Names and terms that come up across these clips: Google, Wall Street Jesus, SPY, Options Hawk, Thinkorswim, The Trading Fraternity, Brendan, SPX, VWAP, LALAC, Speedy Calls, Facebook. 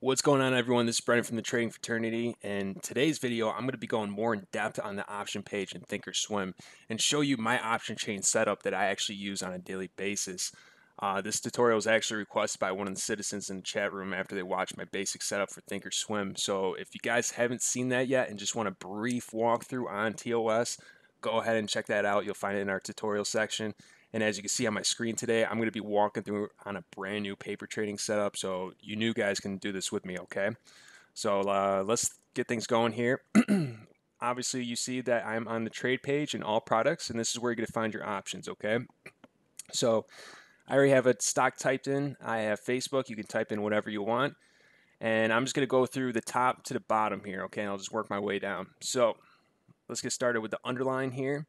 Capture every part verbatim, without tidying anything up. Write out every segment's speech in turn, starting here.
What's going on, everyone? This is Brendan from The Trading Fraternity, and in today's video, I'm going to be going more in depth on the option page in Thinkorswim and show you my option chain setup that I actually use on a daily basis. Uh, this tutorial was actually requested by one of the citizens in the chat room after they watched my basic setup for Thinkorswim. So if you guys haven't seen that yet and just want a brief walkthrough on T O S, go ahead and check that out. You'll find it in our tutorial section. And as you can see on my screen today, I'm going to be walking through on a brand new paper trading setup, so you new guys can do this with me, okay? So uh, let's get things going here. Obviously, you see that I'm on the trade page in all products, and this is where you're going to find your options, okay? So I already have a stock typed in. I have Facebook. You can type in whatever you want. And I'm just going to go through the top to the bottom here, okay? And I'll just work my way down. So let's get started with the underline here.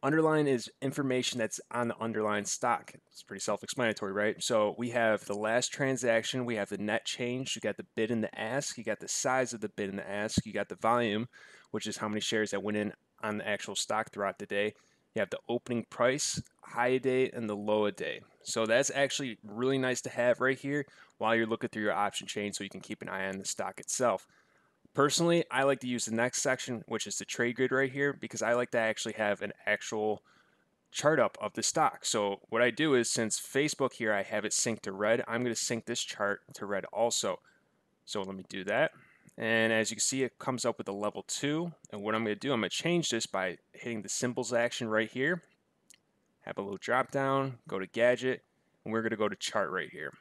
Underline is information that's on the underlying stock. It's pretty self-explanatory, right? So we have the last transaction, we have the net change, you got the bid and the ask, you got the size of the bid and the ask, you got the volume, which is how many shares that went in on the actual stock throughout the day. You have the opening price, high a day, and the low a day. So that's actually really nice to have right here while you're looking through your option chain so you can keep an eye on the stock itself. Personally, I like to use the next section, which is the trade grid right here, because I like to actually have an actual chart up of the stock. So what I do is, since Facebook here, I have it synced to red, I'm going to sync this chart to red also. So let me do that. And as you can see, it comes up with a level two. And what I'm going to do, I'm going to change this by hitting the symbols action right here. Have a little drop down, go to gadget, and we're going to go to chart right here.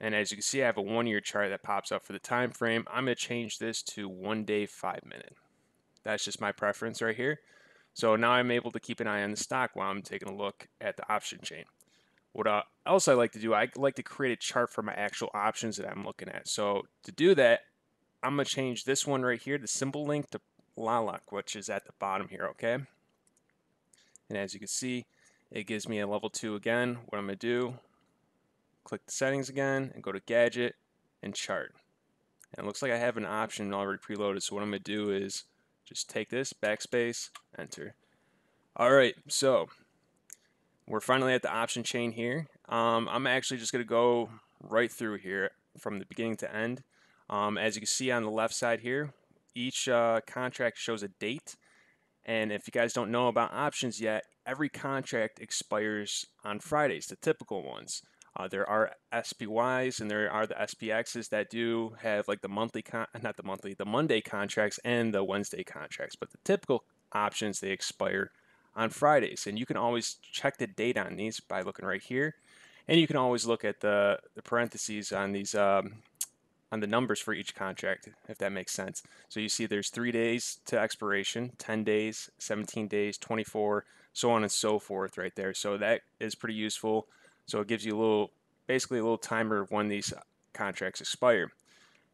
And as you can see, I have a one-year chart that pops up for the time frame. I'm going to change this to one day, five minute. That's just my preference right here. So now I'm able to keep an eye on the stock while I'm taking a look at the option chain. What uh, else I like to do, I like to create a chart for my actual options that I'm looking at. So to do that, I'm going to change this one right here, the symbol link, to LALAC, which is at the bottom here, okay? And as you can see, it gives me a level two again. What I'm going to do, click the settings again and go to gadget and chart. And it looks like I have an option already preloaded. So what I'm going to do is just take this, backspace, enter. All right, so we're finally at the option chain here. Um, I'm actually just going to go right through here from the beginning to end. Um, as you can see on the left side here, each uh, contract shows a date. And if you guys don't know about options yet, every contract expires on Fridays, the typical ones. Uh, there are S P Ys and there are the S P Xs that do have like the monthly, con not the monthly, the Monday contracts and the Wednesday contracts. But the typical options, they expire on Fridays. And you can always check the date on these by looking right here. And you can always look at the, the parentheses on these, um, on the numbers for each contract, if that makes sense. So you see there's three days to expiration, ten days, seventeen days, twenty-four, so on and so forth right there. So that is pretty useful. So it gives you a little, basically a little timer of when these contracts expire.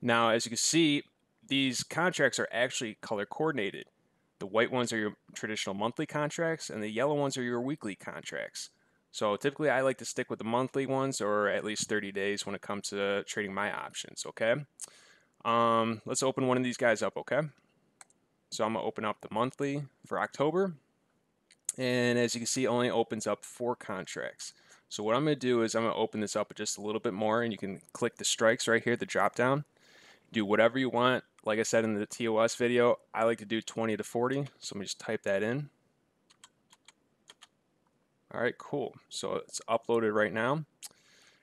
Now, as you can see, these contracts are actually color coordinated. The white ones are your traditional monthly contracts, and the yellow ones are your weekly contracts. So typically I like to stick with the monthly ones, or at least thirty days when it comes to trading my options, okay? Um, let's open one of these guys up, okay? So I'm gonna open up the monthly for October. And as you can see, it only opens up four contracts. So what I'm going to do is I'm going to open this up just a little bit more, and you can click the strikes right here, the drop down. Do whatever you want. Like I said in the T O S video, I like to do twenty to forty. So let me just type that in. All right, cool. So it's uploaded right now.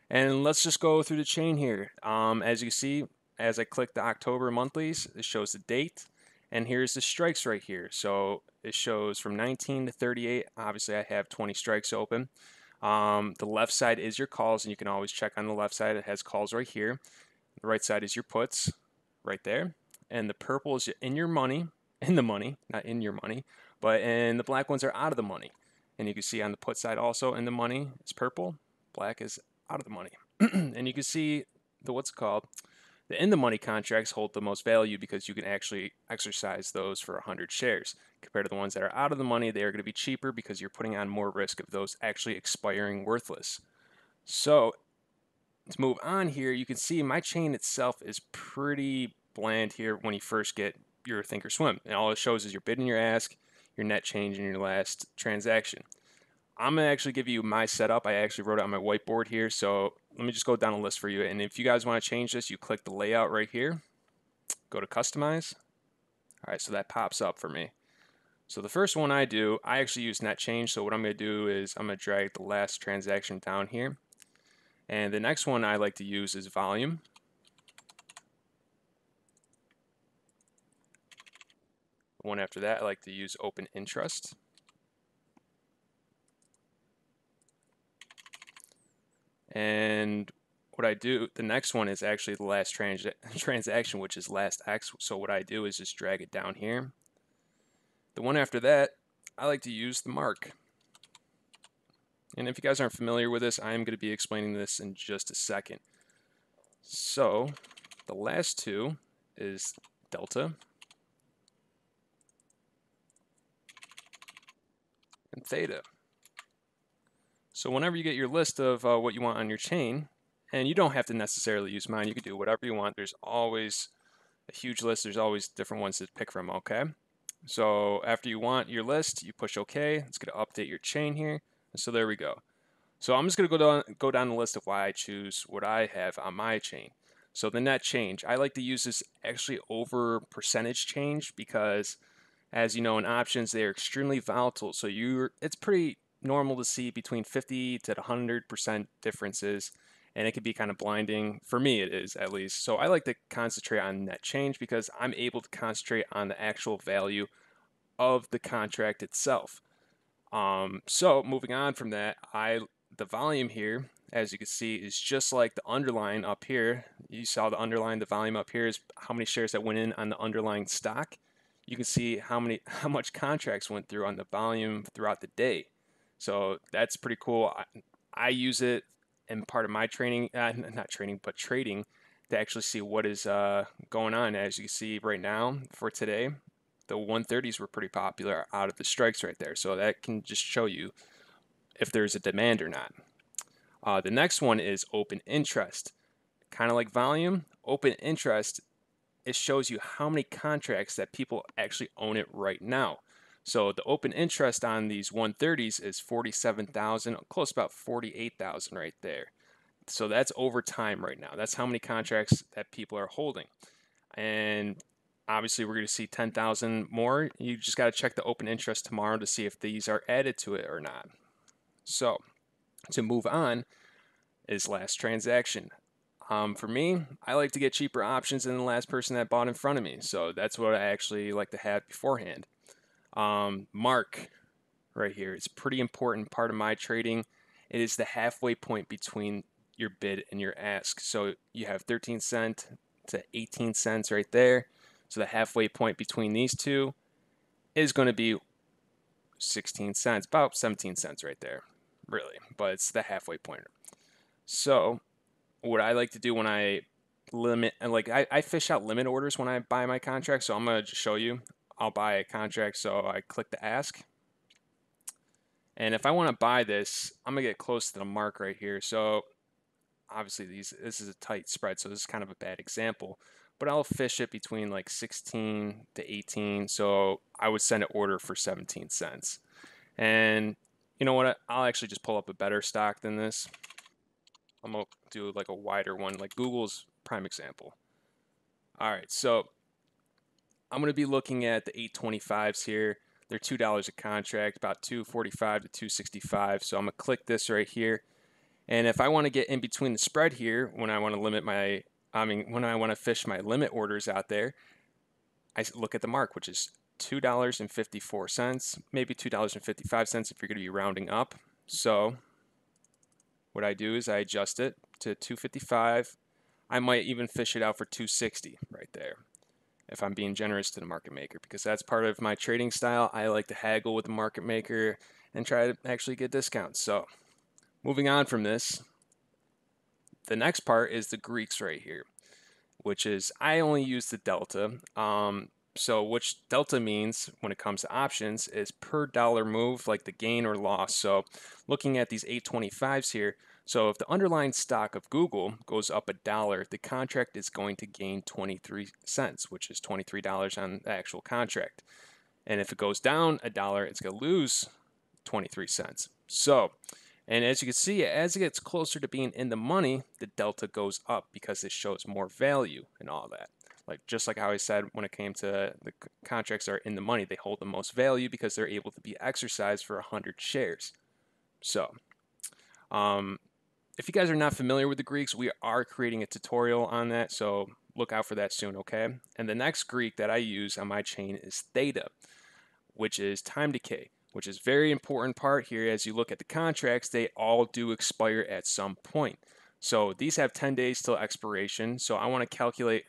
And let's just go through the chain here. Um, as you can see, as I click the October monthlies, it shows the date. And here's the strikes right here. So it shows from nineteen to thirty-eight. Obviously, I have twenty strikes open. Um, the left side is your calls, and you can always check on the left side. It has calls right here. The right side is your puts right there. And the purple is in your money, in the money, not in your money, but and the black ones are out of the money. And you can see on the put side also in the money is purple, black is out of the money. And you can see the what's it called, the in the money contracts hold the most value because you can actually exercise those for one hundred shares. Compared to the ones that are out of the money, they are going to be cheaper because you're putting on more risk of those actually expiring worthless. So to move on here, you can see my chain itself is pretty bland here when you first get your Thinkorswim. And all it shows is your bid and your ask, your net change, and your last transaction. I'm going to actually give you my setup. I actually wrote it on my whiteboard here. So let me just go down a list for you. And if you guys want to change this, you click the layout right here. Go to customize. All right, so that pops up for me. So the first one I do, I actually use net change. So what I'm going to do is I'm going to drag the last transaction down here. And the next one I like to use is volume. The one after that, I like to use open interest. And what I do, the next one is actually the last trans transaction, which is last X. So what I do is just drag it down here. The one after that, I like to use the mark. And if you guys aren't familiar with this, I am going to be explaining this in just a second. So the last two is delta and theta. So whenever you get your list of uh, what you want on your chain, and you don't have to necessarily use mine, you can do whatever you want. There's always a huge list. There's always different ones to pick from, okay? So after you want your list, you push okay. It's going to update your chain here. So there we go. So I'm just going to go down, go down the list of why I choose what I have on my chain. So the net change, I like to use this actually over percentage change because, as you know, in options, they're extremely volatile. So you're, it's pretty normal to see between fifty to one hundred percent differences. And it can be kind of blinding. For me, it is at least. So I like to concentrate on net change because I'm able to concentrate on the actual value of the contract itself. Um, so moving on from that, I the volume here, as you can see, is just like the underline up here. You saw the underline, the volume up here is how many shares that went in on the underlying stock. You can see how many, how much contracts went through on the volume throughout the day. So that's pretty cool. I, I use it in part of my training, uh, not training, but trading, to actually see what is uh, going on. As you can see right now for today, the one thirties were pretty popular out of the strikes right there. So that can just show you if there's a demand or not. Uh, the next one is open interest. Kind of like volume, open interest, it shows you how many contracts that people actually own it right now. So the open interest on these one thirties is forty-seven thousand, close about forty-eight thousand right there. So that's over time right now. That's how many contracts that people are holding. And obviously, we're going to see ten thousand more. You just got to check the open interest tomorrow to see if these are added to it or not. So to move on is last transaction. Um, for me, I like to get cheaper options than the last person that bought in front of me. So that's what I actually like to have beforehand. Um, mark right here. It's a pretty important part of my trading. It is the halfway point between your bid and your ask. So you have thirteen cents to eighteen cents right there. So the halfway point between these two is going to be sixteen cents, about seventeen cents right there, really. But it's the halfway point. So what I like to do when I limit, and like I, I fish out limit orders when I buy my contract. So I'm going to just show you. I'll buy a contract. So I click the ask. And if I want to buy this, I'm going to get close to the mark right here. So obviously these, this is a tight spread. So this is kind of a bad example. But I'll fish it between like sixteen to eighteen. So I would send an order for seventeen cents. And you know what? I'll actually just pull up a better stock than this. I'm going to do like a wider one, like Google's prime example. All right. So I'm going to be looking at the eight twenty-fives here. They're two dollars a contract, about two forty-five to two sixty-five. So I'm going to click this right here. And if I want to get in between the spread here, when I want to limit my I mean, when I want to fish my limit orders out there, I look at the mark, which is two dollars and fifty-four cents, maybe two dollars and fifty-five cents if you're going to be rounding up. So what I do is I adjust it to two fifty-five. I might even fish it out for two sixty right there if I'm being generous to the market maker, because that's part of my trading style. I like to haggle with the market maker and try to actually get discounts. So moving on from this, the next part is the Greeks right here, which is I only use the delta. Um, so which delta means when it comes to options is per dollar move, like the gain or loss. So looking at these eight twenty-fives here. So if the underlying stock of Google goes up a dollar, the contract is going to gain twenty-three cents, which is twenty-three dollars on the actual contract. And if it goes down a dollar, it's going to lose twenty-three cents. So, and as you can see, as it gets closer to being in the money, the delta goes up because it shows more value and all that. Like just like how I said, when it came to the contracts are in the money, they hold the most value because they're able to be exercised for one hundred shares. So, um, if you guys are not familiar with the Greeks, we are creating a tutorial on that. So look out for that soon, okay? And the next Greek that I use on my chain is theta, which is time decay, which is very important part here. As you look at the contracts, they all do expire at some point. So these have ten days till expiration. So I want to calculate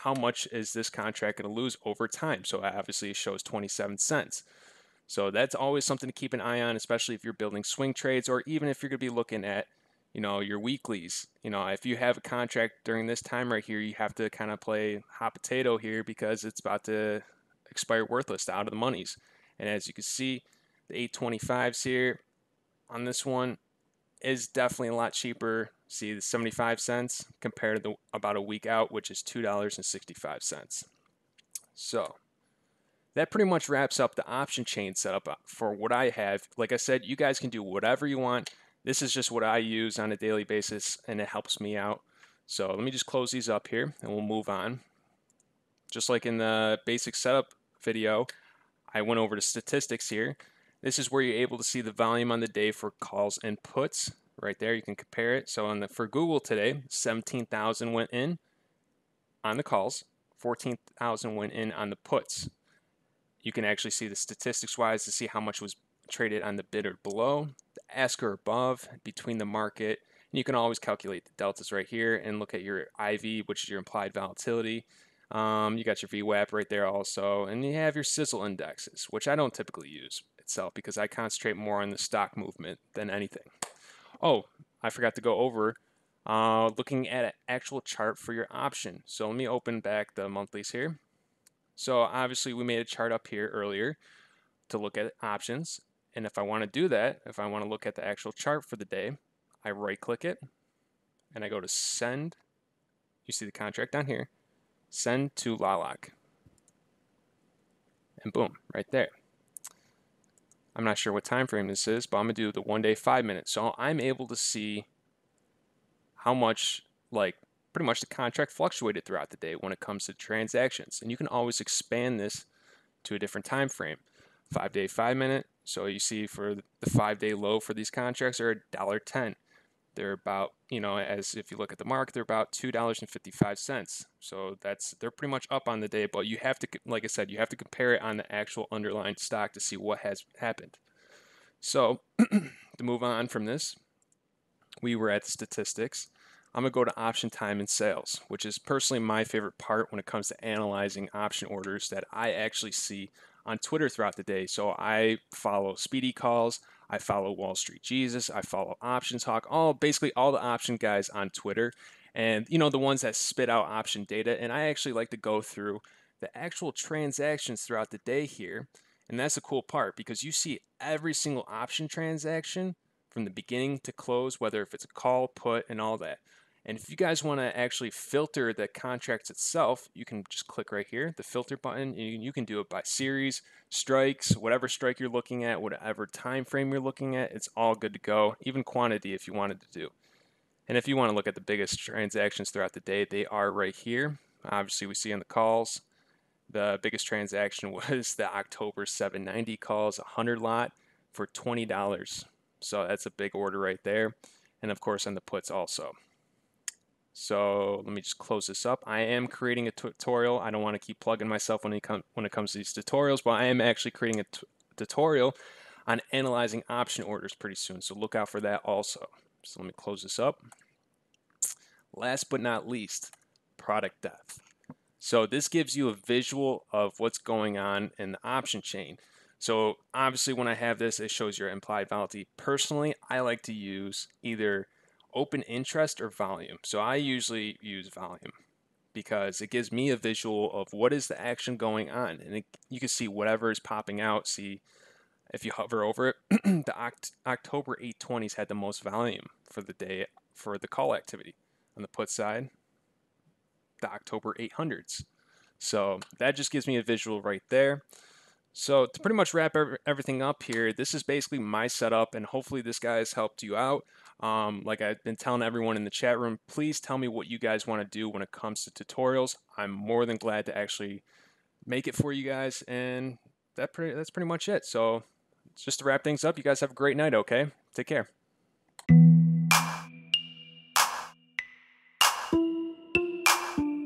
how much is this contract going to lose over time. So obviously it shows twenty-seven cents. So that's always something to keep an eye on, especially if you're building swing trades, or even if you're going to be looking at, you know, your weeklies. You know, if you have a contract during this time right here, you have to kind of play hot potato here because it's about to expire worthless, out of the monies. And as you can see, the eight twenty-fives here on this one is definitely a lot cheaper. See the seventy-five cents compared to the, about a week out, which is two dollars and sixty-five cents. So that pretty much wraps up the option chain setup for what I have. Like I said, you guys can do whatever you want. This is just what I use on a daily basis, and it helps me out. So let me just close these up here, and we'll move on. Just like in the basic setup video, I went over to statistics here. This is where you're able to see the volume on the day for calls and puts. Right there, you can compare it. So on the, for Google today, seventeen thousand went in on the calls, fourteen thousand went in on the puts. You can actually see the statistics-wise to see how much was traded on the bid or below, the ask or above, between the market. And you can always calculate the deltas right here and look at your I V, which is your implied volatility. Um, you got your V WAP right there also, and you have your sizzle indexes, which I don't typically use itself because I concentrate more on the stock movement than anything. Oh, I forgot to go over uh, looking at an actual chart for your option. So let me open back the monthlies here. So obviously we made a chart up here earlier to look at options. And if I want to do that, if I want to look at the actual chart for the day, I right click it and I go to send. You see the contract down here. Send to LALAC. And boom, right there. I'm not sure what time frame this is, but I'm gonna do the one day five minutes. So I'm able to see how much, like pretty much the contract fluctuated throughout the day when it comes to transactions. And you can always expand this to a different time frame. Five day, five minute. So you see for the five day low for these contracts are one dollar ten. They're about, you know, as if you look at the market, they're about two dollars and fifty-five cents. So that's, they're pretty much up on the day, but you have to, like I said, you have to compare it on the actual underlying stock to see what has happened. So to move on from this, we were at the statistics. I'm gonna go to option time and sales, which is personally my favorite part when it comes to analyzing option orders that I actually see on Twitter throughout the day. So I follow Speedy Calls, I follow Wall Street Jesus, I follow Options Hawk, all basically all the option guys on Twitter, and you know, the ones that spit out option data. And I actually like to go through the actual transactions throughout the day here, and that's the cool part because you see every single option transaction from the beginning to close, whether if it's a call, put, and all that. And if you guys want to actually filter the contracts itself, you can just click right here, the filter button, and you can do it by series, strikes, whatever strike you're looking at, whatever time frame you're looking at, it's all good to go, even quantity if you wanted to do. And if you want to look at the biggest transactions throughout the day, they are right here. Obviously, we see on the calls, the biggest transaction was the October seven ninety calls, one hundred lot for twenty dollars. So that's a big order right there. And of course, on the puts also. So let me just close this up. I am creating a tutorial. I don't want to keep plugging myself when it, com when it comes to these tutorials, but I am actually creating a tutorial on analyzing option orders pretty soon. So look out for that also. So let me close this up. Last but not least, product depth. So this gives you a visual of what's going on in the option chain. So obviously when I have this, it shows your implied volatility. Personally, I like to use either open interest or volume. So I usually use volume because it gives me a visual of what is the action going on. And it, you can see whatever is popping out. See, if you hover over it, the Oct October eight twenties had the most volume for the day for the call activity. On the put side, the October eight hundreds. So that just gives me a visual right there. So to pretty much wrap everything up here, this is basically my setup, and hopefully this guy's helped you out. Um, like I've been telling everyone in the chat room, please tell me what you guys want to do when it comes to tutorials. I'm more than glad to actually make it for you guys, and that pretty, that's pretty much it. So just to wrap things up, you guys have a great night, okay? Take care.